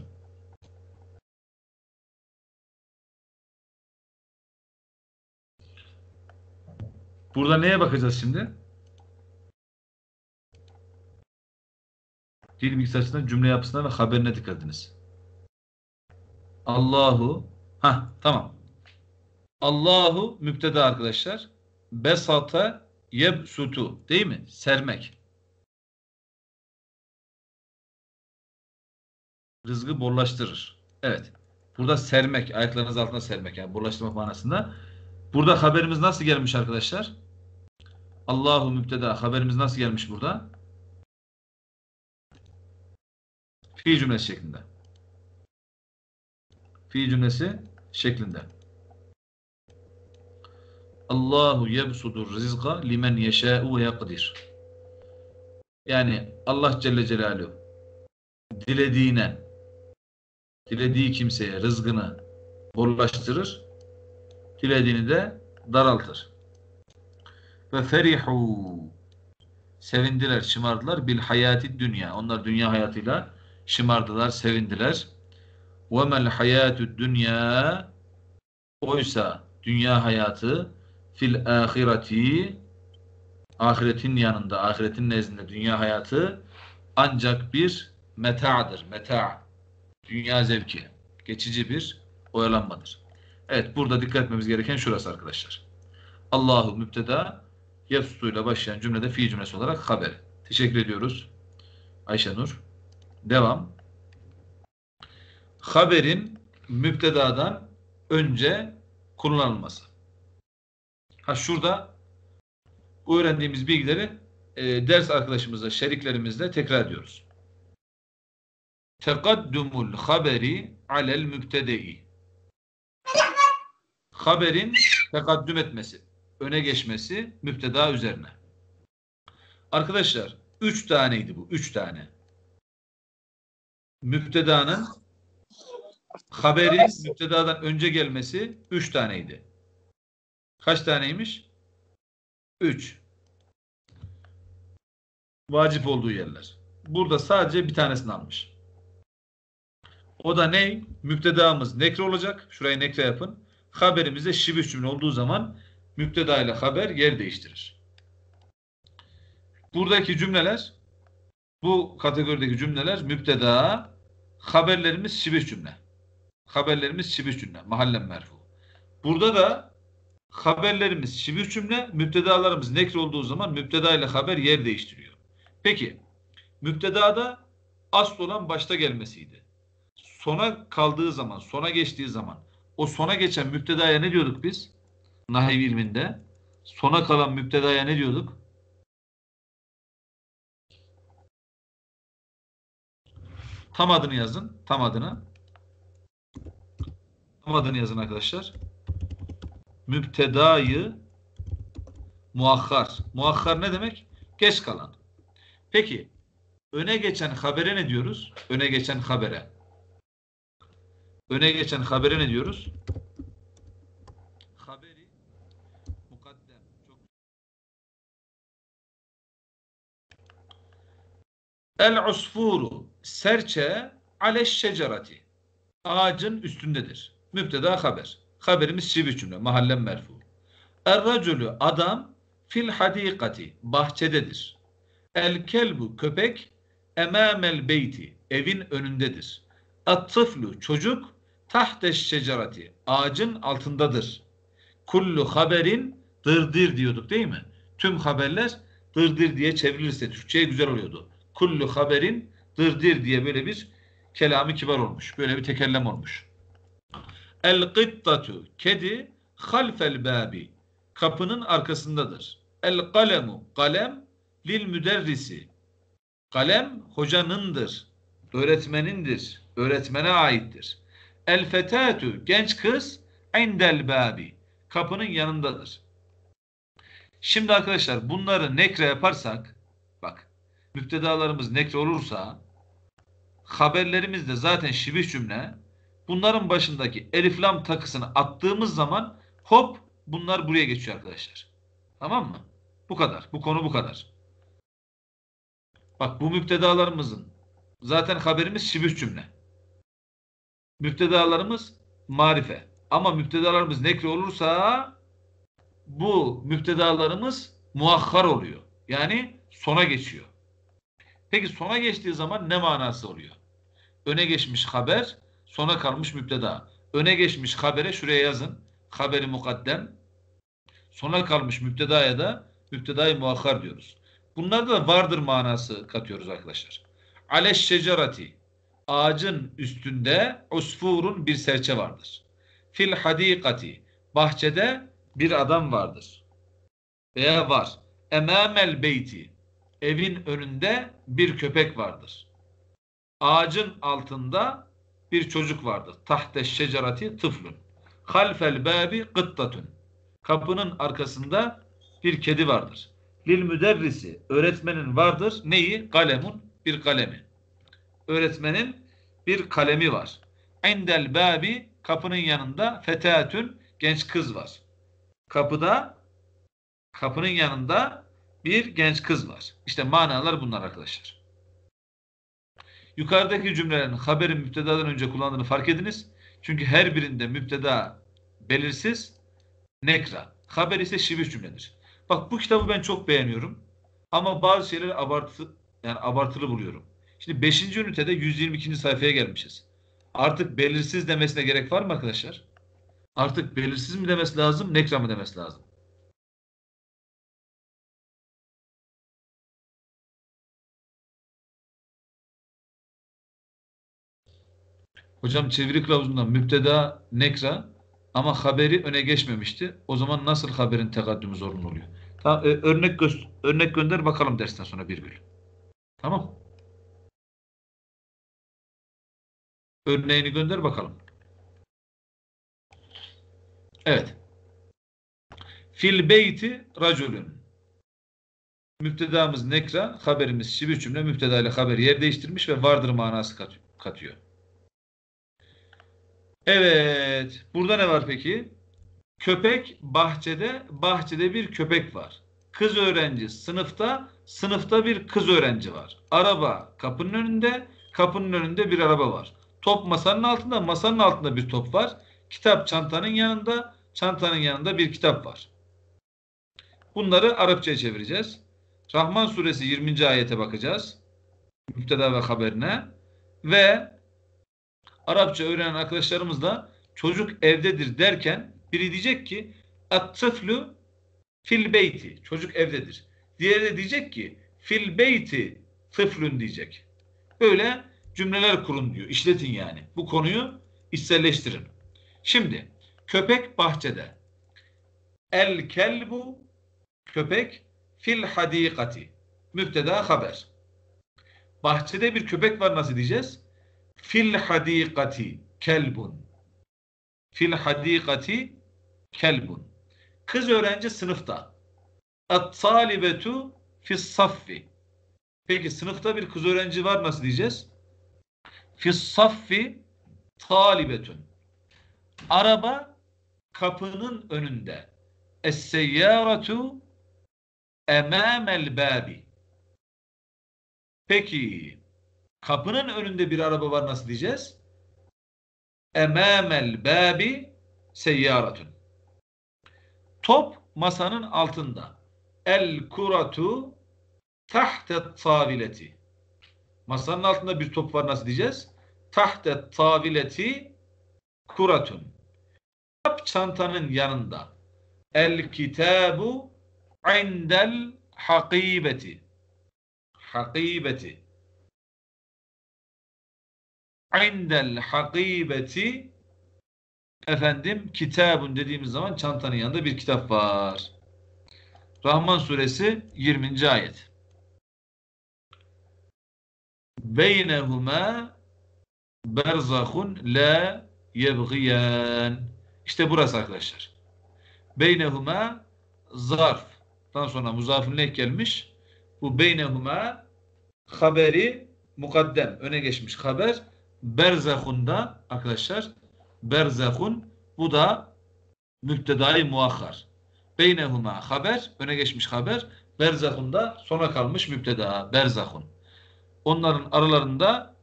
Burada neye bakacağız şimdi? Dil bilgisi açısından cümle yapısına ve haberine dikkat ediniz. Allahu. Ha, tamam. Allahu müpteda arkadaşlar. Besata yebsutu değil mi? Sermek. Rızkı bollaştırır. Evet. Burada sermek, ayaklarınız altına sermek, yani bollaştırma manasında. Burada haberimiz nasıl gelmiş arkadaşlar? Allahu müpteda haberimiz nasıl gelmiş burada? Fiil cümlesi şeklinde. Fiil cümlesi şeklinde. Allahu yebsudur rizqa limen yeşâ'u ve yakdir. Yani Allah Celle Celaluhu dilediğine, dilediği kimseye rızkını bollaştırır, dilediğini de daraltır. Ve ferihu sevindiler, şımardılar bil hayati dünya. Onlar dünya hayatıyla şımardılar, sevindiler. Ve mel hayatü dünya oysa dünya hayatı fil ahireti ahiretin yanında, ahiretin nezdinde dünya hayatı ancak bir meta'dır. Meta. Dünya zevki. Geçici bir oyalanmadır. Evet, burada dikkat etmemiz gereken şurası arkadaşlar. Allahu müpteda yefsutuyla başlayan cümlede fiil cümlesi olarak haberi. Teşekkür ediyoruz Ayşenur. Devam. Haberin müptedadan önce kullanılması. Ha, şurada öğrendiğimiz bilgileri ders arkadaşımızla, şeriklerimizle tekrar ediyoruz. Tekaddumul haberi alel mübtedai. Haberin tekaddüm etmesi, öne geçmesi müpteda üzerine. Arkadaşlar 3 taneydi bu, 3 tane. Müptedanın haberi müptedadan önce gelmesi 3 taneydi. Kaç taneymiş? 3. Vacip olduğu yerler. Burada sadece bir tanesini almış. O da ne? Müptedamız nekre olacak. Şurayı nekre yapın. Haberimizde şibih cümle olduğu zaman müpteda ile haber yer değiştirir. Buradaki cümleler, bu kategorideki cümleler müpteda, haberlerimiz şibih cümle. Haberlerimiz şibih cümle. Mahallen merfu. Burada da haberlerimiz şibih cümle, müptedalarımız nekre olduğu zaman müpteda ile haber yer değiştiriyor. Peki müptedada asıl olan başta gelmesiydi. Sona kaldığı zaman, sona geçtiği zaman o sona geçen müptedaya ne diyorduk biz? Nahiv ilminde sona kalan müptedaya ne diyorduk? Tam adını yazın. Tam adını. Tam adını yazın arkadaşlar. Müptedayı muahhar. Muahhar ne demek? Geç kalan. Peki öne geçen habere ne diyoruz? Öne geçen habere. Öne geçen habere ne diyoruz? Haberi mukaddem. El usfuru serçe aleş şecerati. Ağacın üstündedir. Müpteda haber. Haberimiz şibih cümle. Mahallen merfu. Er-racülü adam fil hadikati. Bahçededir. El-kelbu köpek emamel beyti. Evin önündedir. At-tıflu çocuk tahteş şecerati. Ağacın altındadır. Kullu haberin dırdır diyorduk değil mi? Tüm haberler dırdır diye çevrilirse Türkçe'ye güzel oluyordu. Kullu haberin dırdır diye böyle bir kelamı kibar olmuş. Böyle bir tekellem olmuş. El-kıttatu kedi halfel babi. Kapının arkasındadır. El-kalemu kalem lil müderrisi. Kalem hocanındır. Öğretmenindir. Öğretmene aittir. El-fetatu genç kız indel babi. Kapının yanındadır. Şimdi arkadaşlar bunları nekre yaparsak bak müptedalarımız nekre olursa haberlerimiz de zaten şibih cümle. Bunların başındaki elif lam takısını attığımız zaman hop bunlar buraya geçiyor arkadaşlar. Tamam mı? Bu kadar. Bu konu bu kadar. Bak bu müptedalarımızın zaten haberimiz şibih cümle. Müptedalarımız marife. Ama müptedalarımız nekre olursa bu müptedalarımız muahhar oluyor. Yani sona geçiyor. Peki sona geçtiği zaman ne manası oluyor? Öne geçmiş haber, sona kalmış müpteda. Öne geçmiş habere şuraya yazın. Haberi mukaddem. Sona kalmış müptedaya da müptedayı muahhar diyoruz. Bunlarda da vardır manası katıyoruz arkadaşlar. Aleş şecerati. Ağacın üstünde usfurun bir serçe vardır. Fil hadikati. Bahçede bir adam vardır. Veya var. Emamel beyti. Evin önünde bir köpek vardır. Ağacın altında bir çocuk vardır. Tahte şecerati tıflun. Halfel babi kıttatun. Kapının arkasında bir kedi vardır. Lil müderrisi. Öğretmenin vardır. Neyi? Kalemun. Bir kalemi. Öğretmenin bir kalemi var. Endel babi. Kapının yanında fetatun. Genç kız var. Kapıda kapının yanında bir genç kız var. İşte manalar bunlar arkadaşlar. Yukarıdaki cümlelerin haberin müptedadan önce kullandığını fark ediniz. Çünkü her birinde müpteda belirsiz, nekra. Haber ise şibih cümledir. Bak bu kitabı ben çok beğeniyorum. Ama bazı şeyleri abartılı buluyorum. Şimdi 5. ünitede 122. sayfaya gelmişiz. Artık belirsiz demesine gerek var mı arkadaşlar? Artık belirsiz mi demesi lazım, nekra mı demesi lazım? Hocam çeviri kılavuzundan müpteda nekra ama haberi öne geçmemişti. O zaman nasıl haberin tekaddümü zorunlu oluyor? Tamam, örnek gönder bakalım dersten sonra Birgül. Tamam. Örneğini gönder bakalım. Evet. Fil beyti raculun. Müptedamız nekra, haberimiz şibih cümle, müpteda ile haber yer değiştirmiş ve vardır manası katıyor. Evet. Burada ne var peki? Köpek bahçede, bahçede bir köpek var. Kız öğrenci sınıfta, sınıfta bir kız öğrenci var. Araba kapının önünde, kapının önünde bir araba var. Top masanın altında, masanın altında bir top var. Kitap çantanın yanında, çantanın yanında bir kitap var. Bunları Arapçaya çevireceğiz. Rahman suresi 20. ayete bakacağız. Müpteda ve haberine. Ve Arapça öğrenen arkadaşlarımızla çocuk evdedir derken biri diyecek ki at-tıflu fil beyti. Çocuk evdedir. Diğeri de diyecek ki fil beyti tıflun diyecek. Böyle cümleler kurun diyor. İşletin yani. Bu konuyu içselleştirin. Şimdi köpek bahçede. El kelbu köpek fil hadikati. Müpteda haber. Bahçede bir köpek var nasıl diyeceğiz? Fil hadikati kelbun. Fil hadikati kelbun. Kız öğrenci sınıfta. At-talibetu fis saffi. Peki sınıfta bir kız öğrenci var nasıl diyeceğiz? Fis saffi talibetun. Araba kapının önünde. Esseyyaratu emamel beyti. Peki kapının önünde bir araba var nasıl diyeceğiz? Emamel beyti seyyaratun. Top masanın altında. El kuratu tahtet tavileti. Masanın altında bir top var nasıl diyeceğiz? Tahtet tavileti kuratun. Kitap çantanın yanında. El kitabu indel hakibeti. Hakibeti. İndel hakibeti efendim kitabun dediğimiz zaman çantanın yanında bir kitap var. Rahman suresi 20. ayet. Beynehuma berzahun la yebgiyan. İşte burası arkadaşlar. Beynehuma zarftan sonra muzafun leh gelmiş. Bu beynehuma haberi mukaddem öne geçmiş haber. Berzahun'da arkadaşlar berzahun bu da müptedayı muahhar. Beynehuma haber öne geçmiş haber. Berzahun'da sona kalmış müpteda berzahun. Onların aralarında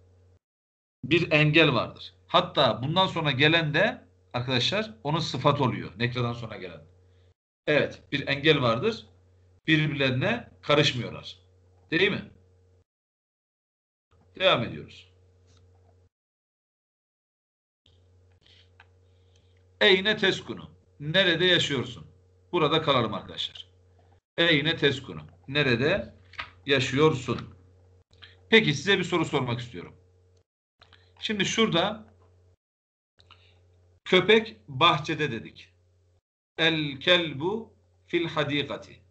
bir engel vardır. Hatta bundan sonra gelen de arkadaşlar onun sıfat oluyor. Nekradan sonra gelen. Evet bir engel vardır. Birbirlerine karışmıyorlar. Değil mi? Devam ediyoruz. Eyne teskunu. Nerede yaşıyorsun? Burada kalalım arkadaşlar. Eyne teskunu. Nerede yaşıyorsun? Peki size bir soru sormak istiyorum. Şimdi şurada köpek bahçede dedik. El kelbu fil hadikati.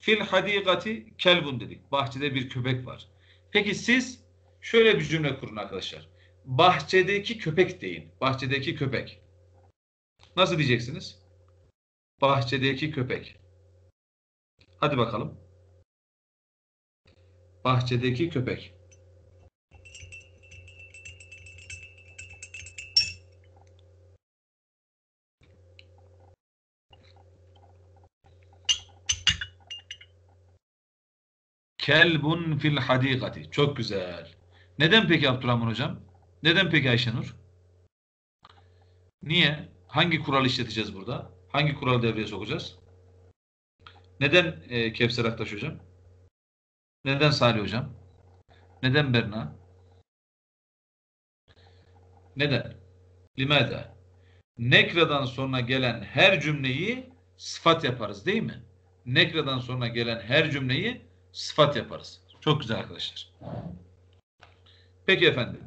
Fil hadikati kelbun dedik. Bahçede bir köpek var. Peki siz şöyle bir cümle kurun arkadaşlar. Bahçedeki köpek deyin. Bahçedeki köpek. Nasıl diyeceksiniz? Bahçedeki köpek. Hadi bakalım. Bahçedeki köpek. Kelbun fil hadikati. Çok güzel. Neden peki Abdurrahman hocam? Neden peki Ayşenur? Niye? Hangi kuralı işleteceğiz burada? Hangi kuralı devreye sokacağız? Neden Kevser Aktaş hocam? Neden Salih hocam? Neden Berna? Neden? Limada. Nekra'dan sonra gelen her cümleyi sıfat yaparız değil mi? Nekra'dan sonra gelen her cümleyi sıfat yaparız. Çok güzel arkadaşlar. Peki efendim.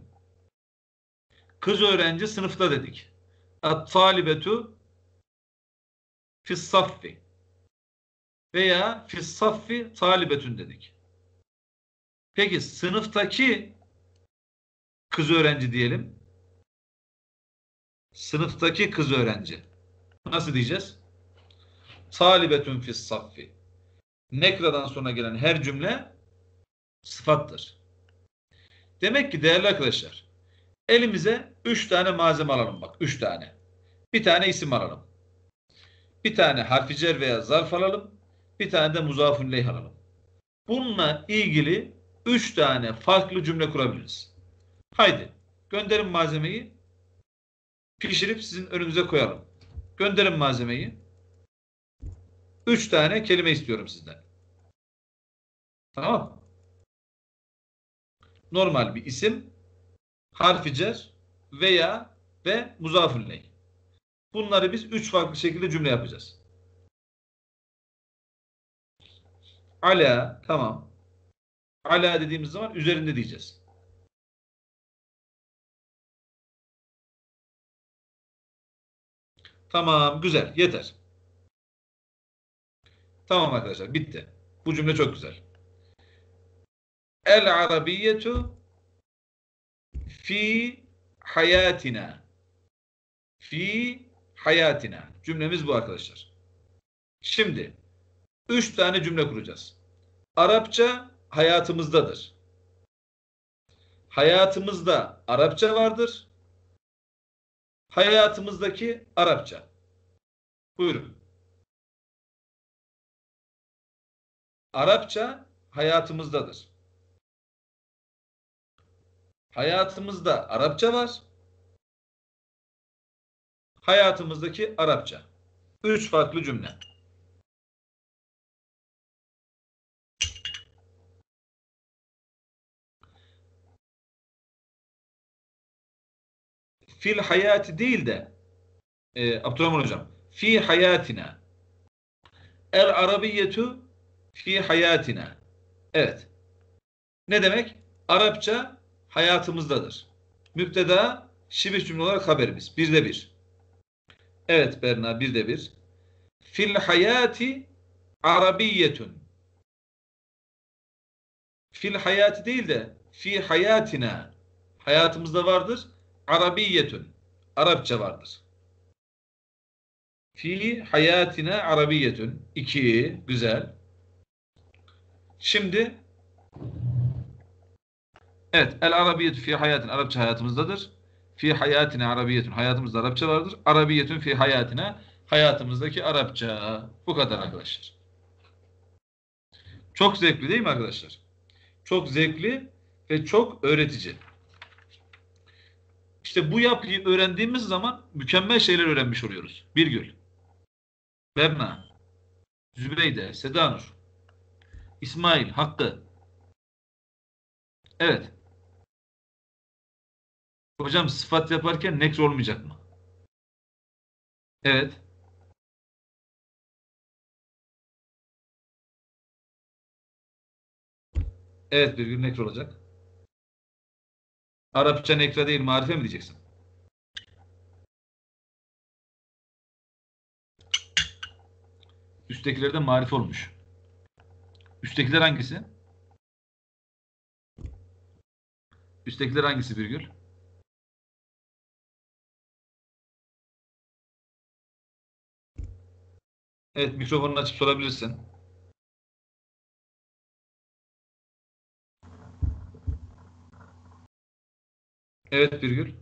Kız öğrenci sınıfta dedik. At-talibetu fis-saffi veya fis-saffi talibetun dedik. Peki sınıftaki kız öğrenci diyelim. Sınıftaki kız öğrenci. Nasıl diyeceğiz? Talibetun fis-saffi. Nekra'dan sonra gelen her cümle sıfattır. Demek ki değerli arkadaşlar elimize 3 tane malzeme alalım bak. 3 tane. Bir tane isim alalım. Bir tane harfi cer veya zarf alalım. Bir tane de muzafun leyh alalım. Bununla ilgili 3 tane farklı cümle kurabiliriz. Haydi gönderin malzemeyi pişirip sizin önünüze koyalım. Gönderin malzemeyi. 3 tane kelime istiyorum sizden. Tamam. Normal bir isim. Harfi cer veya ve muzafun leyh. Bunları biz 3 farklı şekilde cümle yapacağız. Ala, tamam. Ala dediğimiz zaman üzerinde diyeceğiz. Tamam, güzel, yeter. Tamam arkadaşlar, bitti. Bu cümle çok güzel. El Arabiyyetu fi hayatina. Fi hayatina. Cümlemiz bu arkadaşlar. Şimdi 3 tane cümle kuracağız. Arapça hayatımızdadır. Hayatımızda Arapça vardır. Hayatımızdaki Arapça. Buyurun. Arapça hayatımızdadır. Hayatımızda Arapça var. Hayatımızdaki Arapça. 3 farklı cümle. Fil hayati değil de Abdurrahman hocam. Fi hayatina. El arabiyyetu fi hayatina. Evet. Ne demek? Arapça hayatımızdadır. Müpteda şibih cümle olarak haberimiz. 1'de 1. Evet Berna, 1'de 1. Fil hayati arabiyyetun. Fil hayati değil de fi hayatina. Hayatımızda vardır. Arabiyyetun. Arapça vardır. Fi hayatina arabiyyetun. 2. Güzel. Şimdi evet. El arabiyyetun fi hayatina. Arapça hayatımızdadır. Fi hayatina arabiyyetun. Hayatımızda Arapça vardır. Arabiyyetun fi hayatina. Hayatımızdaki Arapça. Bu kadar arkadaşlar. Çok zevkli değil mi arkadaşlar? Çok zevkli ve çok öğretici. İşte bu yapıyı öğrendiğimiz zaman mükemmel şeyler öğrenmiş oluyoruz. Birgül, Berna, Zübeyde, Sedanur, İsmail, Hakkı. Evet. Hocam sıfat yaparken nekr olmayacak mı? Evet. Evet Birgül, nekr olacak. Arapça nekra değil, marife mi diyeceksin? Üsttekiler de marife olmuş. Üsttekiler hangisi? Üsttekiler hangisi Birgül? Evet, mikrofonunu açıp sorabilirsin. Evet Birgül.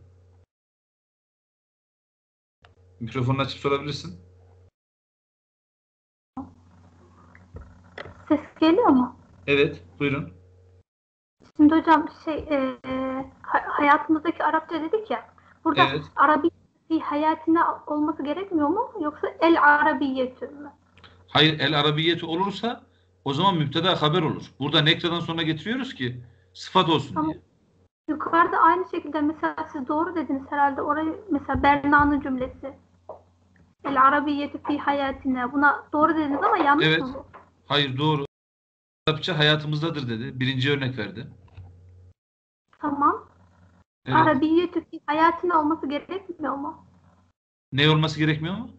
Mikrofonunu açıp sorabilirsin. Ses geliyor mu? Evet, buyurun. Şimdi hocam hayatımızdaki Arapça dedik ya. Burada evet. Arabi bir hayatına olması gerekmiyor mu? Yoksa el arabiyyeti mi? Hayır, el arabiyyeti olursa o zaman müpteda haber olur. Burada nekradan sonra getiriyoruz ki sıfat olsun tamam diye. Yukarıda aynı şekilde mesela siz doğru dediniz herhalde orayı mesela Berna'nın cümlesi. El arabiyyeti fi hayatine. Buna doğru dediniz ama yanlış evet mı? Evet. Hayır doğru. Arapça hayatımızdadır dedi. Birinci örnek verdi. Tamam. Evet. Arabiyyeti fi hayatine olması gerekmiyor mu? Ne olması gerekmiyor mu?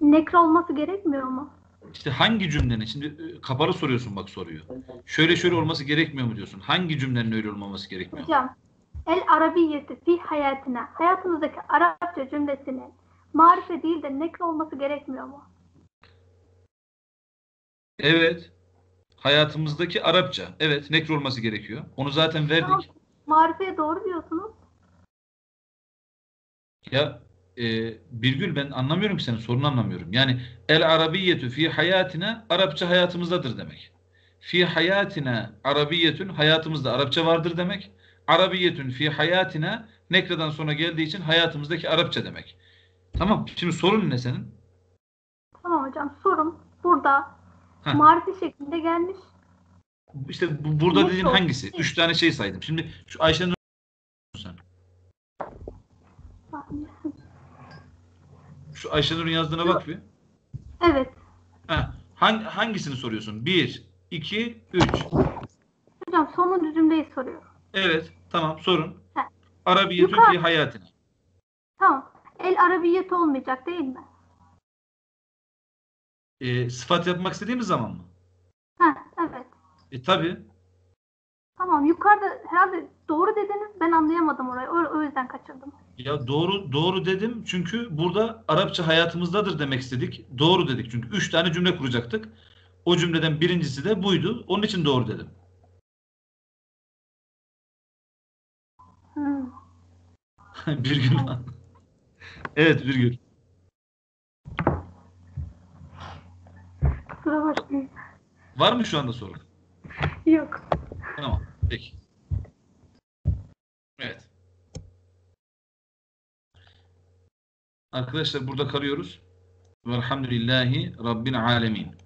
Nekra olması gerekmiyor mu? İşte hangi cümlenin? Şimdi kapalı soruyorsun bak soruyu. Şöyle şöyle olması gerekmiyor mu diyorsun? Hangi cümlenin öyle olmaması gerekmiyor? Hocam, el arabiyyeti fi hayatına, hayatımızdaki Arapça cümlesinin marife değil de nekra olması gerekmiyor mu? Evet. Hayatımızdaki Arapça. Evet, nekra olması gerekiyor. Onu zaten verdik. Marifeye doğru diyorsunuz. Ya Birgül ben anlamıyorum ki senin sorunu anlamıyorum. Yani el arabiyyetü fi hayatine Arapça hayatımızdadır demek. Fi hayatine arabiyyetün hayatımızda Arapça vardır demek. Arabiyyetün fi hayatine nekreden sonra geldiği için hayatımızdaki Arapça demek. Tamam şimdi sorun ne senin? Tamam hocam sorun burada marifi şeklinde gelmiş. İşte burada dediğin hangisi? 3 tane şey saydım. Şimdi şu Ayşe'nin Ayşenur'un yazdığına bak bir. Evet. Hangisini soruyorsun? 1, 2, 3. Hocam sonun düzümdeyi soruyor. Evet. Tamam. Sorun. He. Arabiyetü fi hayatine. Tamam. El arabiyet olmayacak değil mi? Sıfat yapmak istediğimiz zaman mı? He. Evet. Tabii. Tamam. Yukarıda herhalde doğru dediniz. Ben anlayamadım orayı. O yüzden kaçırdım. Ya doğru dedim. Çünkü burada Arapça hayatımızdadır demek istedik. Doğru dedik. Çünkü 3 tane cümle kuracaktık. O cümleden birincisi de buydu. Onun için doğru dedim. Birgül. Evet Birgül. Kusura bakmayın. Var mı şu anda sorun? Yok. Tamam. Peki. Evet. Arkadaşlar burada kalıyoruz. Velhamdülillahi Rabbil alemin.